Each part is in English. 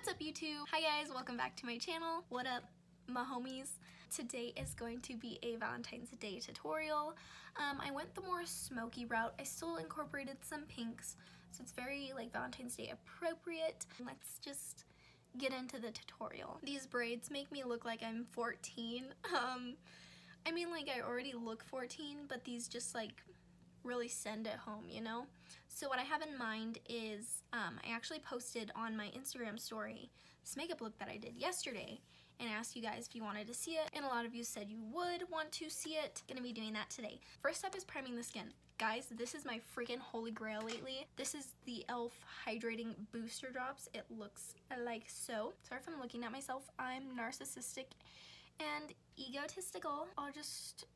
What's up YouTube? Hi guys, welcome back to my channel. What up my homies? Today is going to be a Valentine's Day tutorial. I went the more smoky route. I still incorporated some pinks, so it's very like Valentine's Day appropriate. Let's just get into the tutorial. These braids make me look like I'm 14. I mean, like, I already look 14, but these just like really send it home, you know? So what I have in mind is I actually posted on my Instagram story this makeup look that I did yesterday and asked you guys if you wanted to see it, and a lot of you said you would want to see it. Gonna be doing that today. First up is priming the skin. Guys, this is my freaking holy grail lately. This is the e.l.f. Hydrating Booster Drops. It looks like so. Sorry if I'm looking at myself. I'm narcissistic and egotistical. I'll just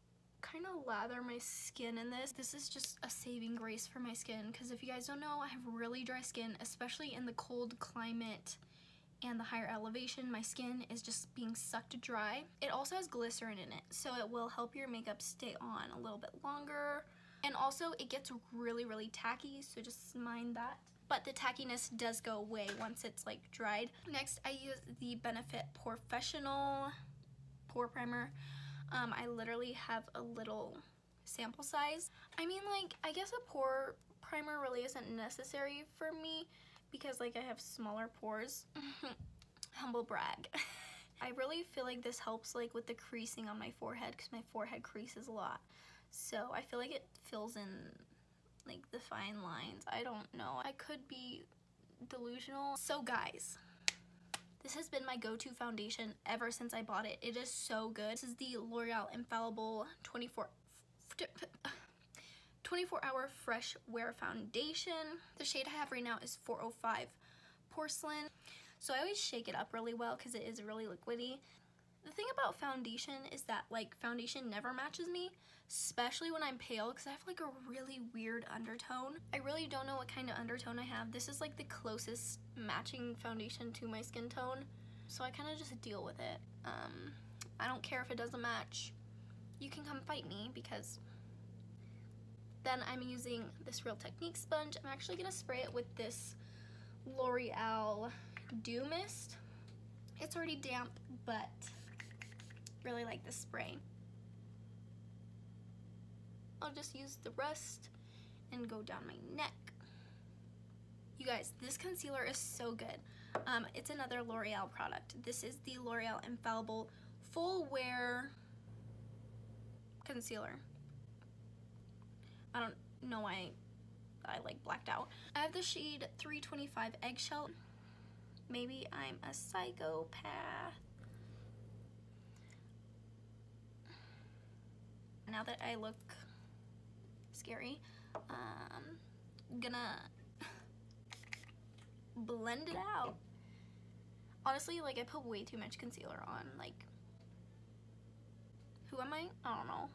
kind of lather my skin in this. This is just a saving grace for my skin, because if you guys don't know, I have really dry skin, especially in the cold climate and the higher elevation. My skin is just being sucked dry. It also has glycerin in it, so it will help your makeup stay on a little bit longer. And also it gets really tacky, so just mind that. But the tackiness does go away once it's like dried. Next, I use the Benefit Porefessional Pore Primer. I literally have a little sample size. I mean, like, I guess a pore primer really isn't necessary for me because, like, I have smaller pores. Humble brag. I really feel like this helps, like, with the creasing on my forehead, because my forehead creases a lot. So I feel like it fills in, like, the fine lines. I don't know. I could be delusional. So, guys, this has been my go-to foundation ever since I bought it. It is so good. This is the L'Oreal Infallible 24-Hour Fresh Wear Foundation. The shade I have right now is 405 Porcelain. So I always shake it up really well because it is really liquidy. The thing about foundation is that, like, foundation never matches me, especially when I'm pale, because I have like a really weird undertone. I really don't know what kind of undertone I have. This is like the closest matching foundation to my skin tone, so I kind of just deal with it. I don't care if it doesn't match. You can come fight me, because then I'm using this Real Technique sponge. I'm actually gonna spray it with this L'Oreal Dew Mist. It's already damp, but really like this spray. I'll just use the rest and go down my neck. You guys, this concealer is so good. It's another L'Oreal product. This is the L'Oreal Infallible Full Wear Concealer. I don't know why I like blacked out. I have the shade 325 Eggshell. Maybe I'm a psychopath. Now that I look scary, I'm gonna blend it out. Honestly, like, I put way too much concealer on. Like, who am I? I don't know.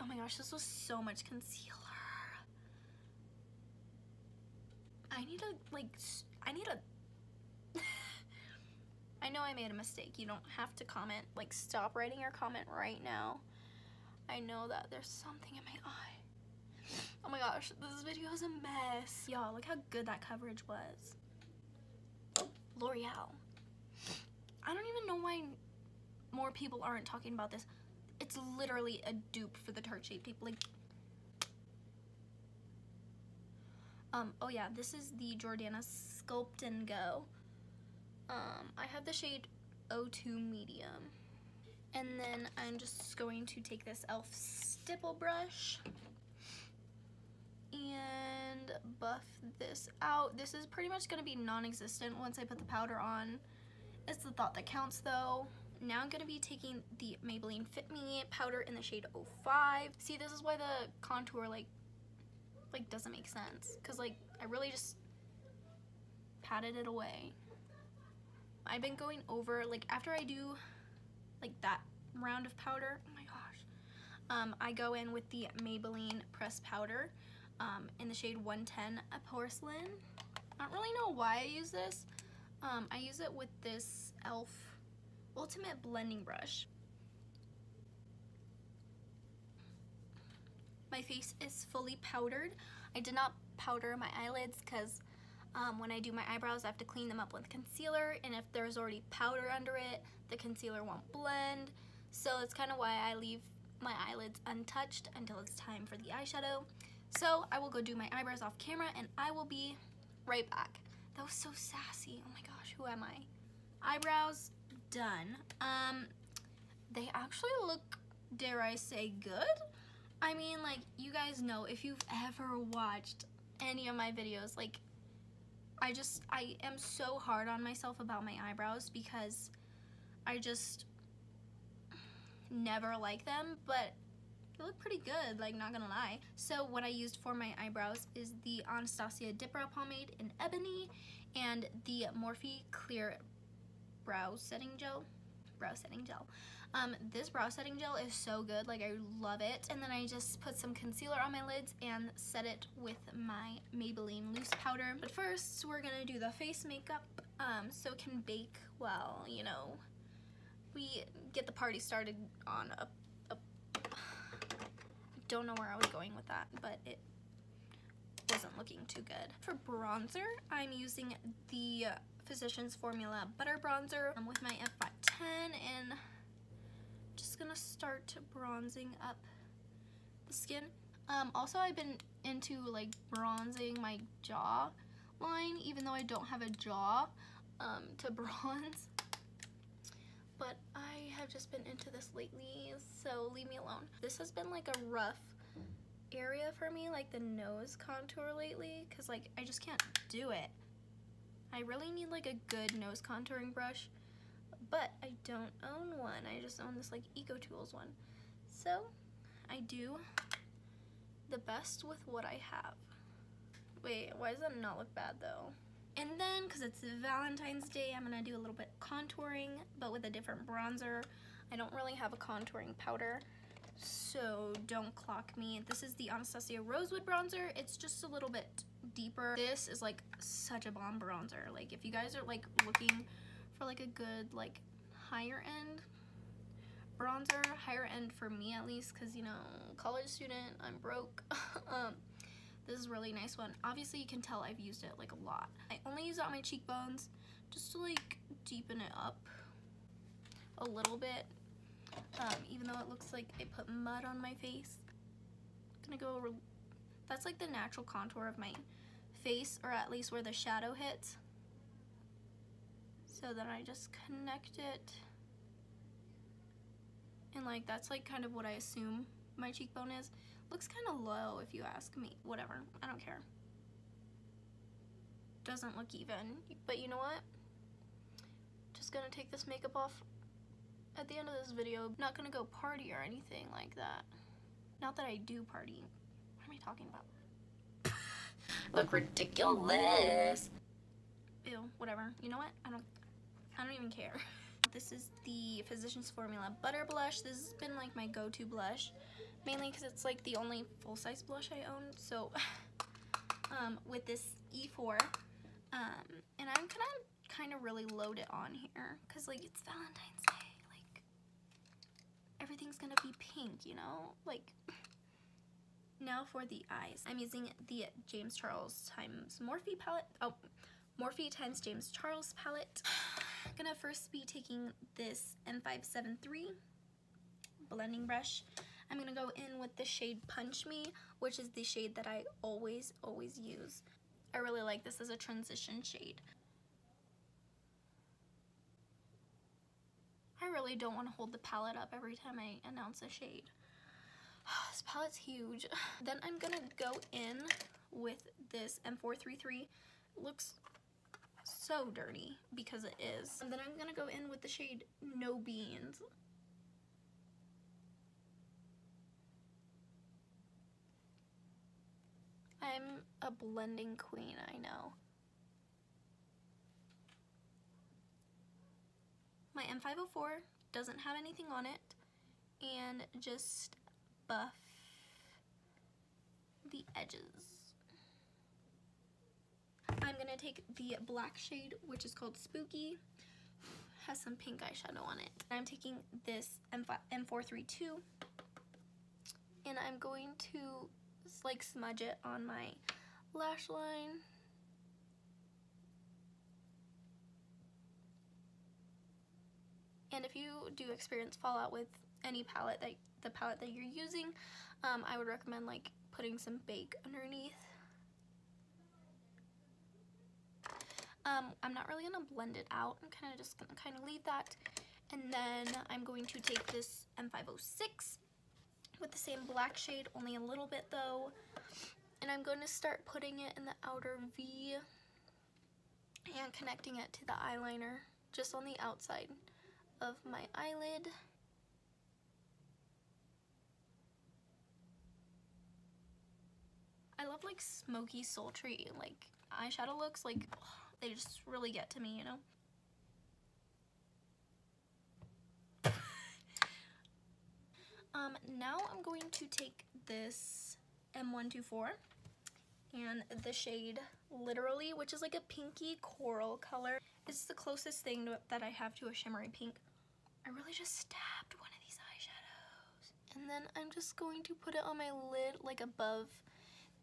Oh my gosh, this was so much concealer. I need to, like, I know I made a mistake. You don't have to comment. Like, stop writing your comment right now. I know that there's something in my eye. Oh my gosh, this video is a mess. Y'all, look how good that coverage was. L'Oreal. I don't even know why more people aren't talking about this. It's literally a dupe for the Tarte Shape Tape. Like, oh yeah, this is the Jordana Sculpt and Go. I have the shade 02 Medium. And then I'm just going to take this e.l.f. stipple brush and buff this out. This is pretty much gonna be non-existent once I put the powder on. It's the thought that counts though. Now I'm gonna be taking the Maybelline Fit Me powder in the shade 05. See, this is why the contour like doesn't make sense. Cause like I really just patted it away. I've been going over, like, after I do like that round of powder, oh my gosh, I go in with the Maybelline Pressed Powder in the shade 110 Porcelain. I don't really know why I use this. I use it with this e.l.f. Ultimate Blending Brush. My face is fully powdered. I did not powder my eyelids because When I do my eyebrows, I have to clean them up with concealer, and if there's already powder under it, the concealer won't blend. So that's kind of why I leave my eyelids untouched until it's time for the eyeshadow. So I will go do my eyebrows off camera, and I will be right back. That was so sassy. Oh my gosh, who am I? Eyebrows done. They actually look, dare I say, good? I mean, like, you guys know, if you've ever watched any of my videos, like, I am so hard on myself about my eyebrows because I just never like them, but they look pretty good, like, not gonna lie. So what I used for my eyebrows is the Anastasia Dip Brow Pomade in Ebony and the Morphe Clear Brow Setting Gel. This brow setting gel is so good, like, I love it. And then I just put some concealer on my lids and set it with my Maybelline loose powder. But first we're gonna do the face makeup so it can bake well, you know, we get the party started on a don't know where I was going with that, but it wasn't looking too good. For bronzer, I'm using the Physicians Formula Butter Bronzer. I'm with my F510, and I'm just gonna start bronzing up the skin. Also, I've been into, like, bronzing my jaw line, even though I don't have a jaw to bronze. But I have just been into this lately, so leave me alone. This has been, like, a rough area for me, like the nose contour lately, because, like, I just can't do it. I really need, like, a good nose contouring brush, but I don't own one. I just own this, like, Eco Tools one. So I do the best with what I have. Wait, why does that not look bad though? And then, because it's Valentine's Day, I'm gonna do a little bit of contouring, but with a different bronzer. I don't really have a contouring powder, so don't clock me. This is the Anastasia Rosewood bronzer. It's just a little bit deeper. This is, like, such a bomb bronzer. Like, if you guys are, like, looking for, like, a good, like, higher end bronzer, higher end for me at least, because, you know, college student, I'm broke. This is a really nice one. Obviously you can tell I've used it, like, a lot. I only use it on my cheekbones just to, like, deepen it up a little bit, even though it looks like I put mud on my face. I'm gonna go, that's, like, the natural contour of my face, or at least where the shadow hits. So then I just connect it, and, like, that's, like, kind of what I assume my cheekbone is. Looks kind of low if you ask me. Whatever, I don't care. Doesn't look even, but you know what? Just gonna take this makeup off at the end of this video. Not gonna go party or anything like that. Not that I do party. What am I talking about? Look ridiculous. Ew, whatever. You know what? I don't even care. This is the Physicians Formula Butter Blush. This has been, like, my go-to blush, mainly because it's, like, the only full-size blush I own. So with this E4, and I'm gonna kind of really load it on here because, like, it's Valentine's Day, like, everything's gonna be pink, you know, like. Now for the eyes, I'm using the James Charles x Morphe palette. Oh, Morphe x James Charles palette. I'm gonna first be taking this M573 blending brush. I'm gonna go in with the shade Punch Me, which is the shade that I always use. I really like this as a transition shade. I really don't want to hold the palette up every time I announce a shade. This palette's huge. Then I'm gonna go in with this M433. Looks so dirty because it is. And then I'm gonna go in with the shade No Beans. I'm a blending queen, I know. My M504 doesn't have anything on it, and just buff the edges. I'm gonna take the black shade, which is called Spooky. Has some pink eyeshadow on it. I'm taking this M432, and I'm going to, like, smudge it on my lash line And if you do experience fallout with any palette, that the palette that you're using, I would recommend like putting some bake underneath. I'm not really gonna blend it out. I'm kind of just gonna kind of leave that. And then I'm going to take this M506 with the same black shade, only a little bit though. And I'm going to start putting it in the outer V and connecting it to the eyeliner, just on the outside of my eyelid. I love like smoky, sultry like eyeshadow looks, like they just really get to me, you know? Now I'm going to take this M124 and the shade Literally, which is like a pinky coral color. This is the closest thing that I have to a shimmery pink. I really just stabbed one of these eyeshadows. And then I'm just going to put it on my lid, like above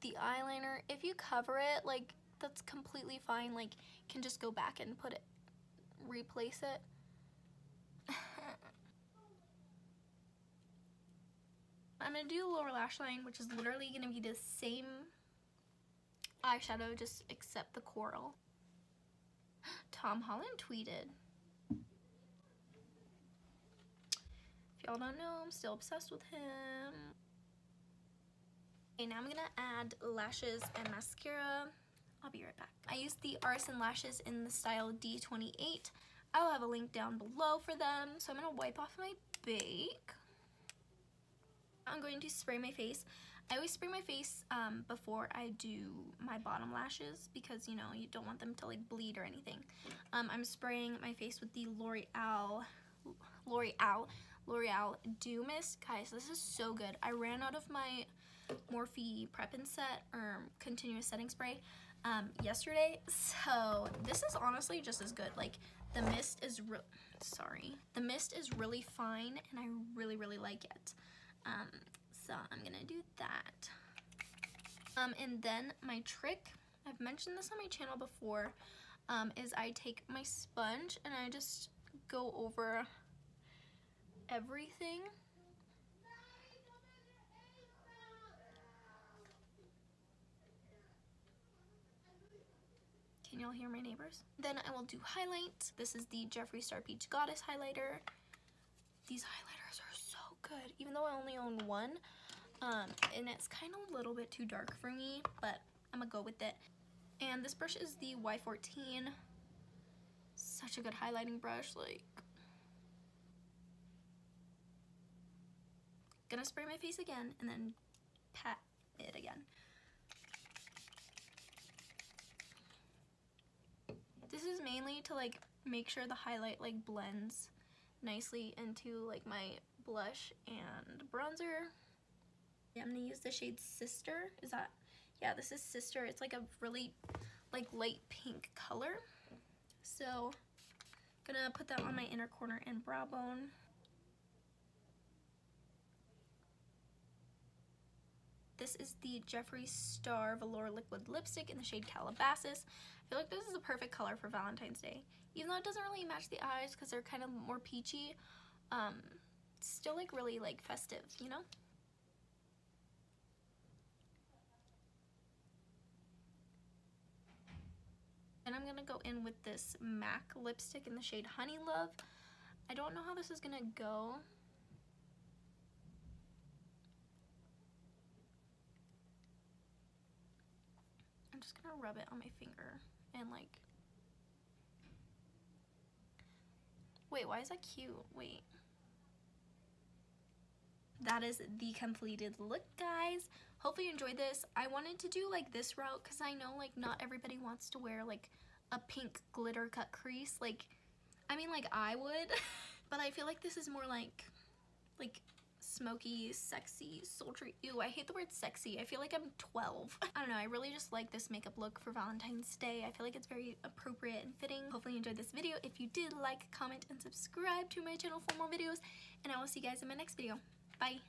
the eyeliner. If you cover it, like that's completely fine. Like can just go back and put it, replace it. I'm gonna do the lower lash line, which is literally gonna be the same eyeshadow, just except the coral. Tom Holland tweeted. If y'all don't know, I'm still obsessed with him. Okay, now I'm gonna add lashes and mascara. I'll be right back. I used the Arison Lashes in the style D28. I'll have a link down below for them. So I'm gonna wipe off my bake. I'm going to spray my face. I always spray my face before I do my bottom lashes because, you know, you don't want them to like bleed or anything. I'm spraying my face with the L'Oreal Dew Mist. Guys, this is so good. I ran out of my Morphe Prep and Set or Continuous Setting Spray yesterday, so this is honestly just as good. Like the mist is really fine, and I really like it. So I'm gonna do that. And then my trick, I've mentioned this on my channel before, is I take my sponge and I just go over everything. Can y'all hear my neighbors? Then I will do highlight. This is the Jeffree Star Peach Goddess highlighter. These highlighters are so good, even though I only own one. And it's kind of a little bit too dark for me, but I'm gonna go with it. And this brush is the Y14. Such a good highlighting brush, like. Gonna spray my face again and then pat it again. This is mainly to like make sure the highlight like blends nicely into like my blush and bronzer. Yeah, I'm gonna use the shade Sister. Is that, yeah, this is Sister. It's like a really like light pink color. So I'm gonna put that on my inner corner and brow bone. This is the Jeffree Star Velour Liquid Lipstick in the shade Calabasas. I feel like this is the perfect color for Valentine's Day. Even though it doesn't really match the eyes because they're kind of more peachy, still like really like festive, you know? And I'm gonna go in with this MAC lipstick in the shade Honey Love. I don't know how this is gonna go. I'm just gonna rub it on my finger and like, wait, why is that cute? Wait. That is the completed look, guys. Hopefully you enjoyed this. I wanted to do like this route because I know like not everybody wants to wear like a pink glitter cut crease. Like, I mean like I would, but I feel like this is more like smoky, sexy, sultry. Ew, I hate the word sexy. I feel like I'm 12. I don't know, I really just like this makeup look for Valentine's Day. I feel like it's very appropriate and fitting. Hopefully you enjoyed this video. If you did, like, comment, and subscribe to my channel for more videos, and I will see you guys in my next video. Bye.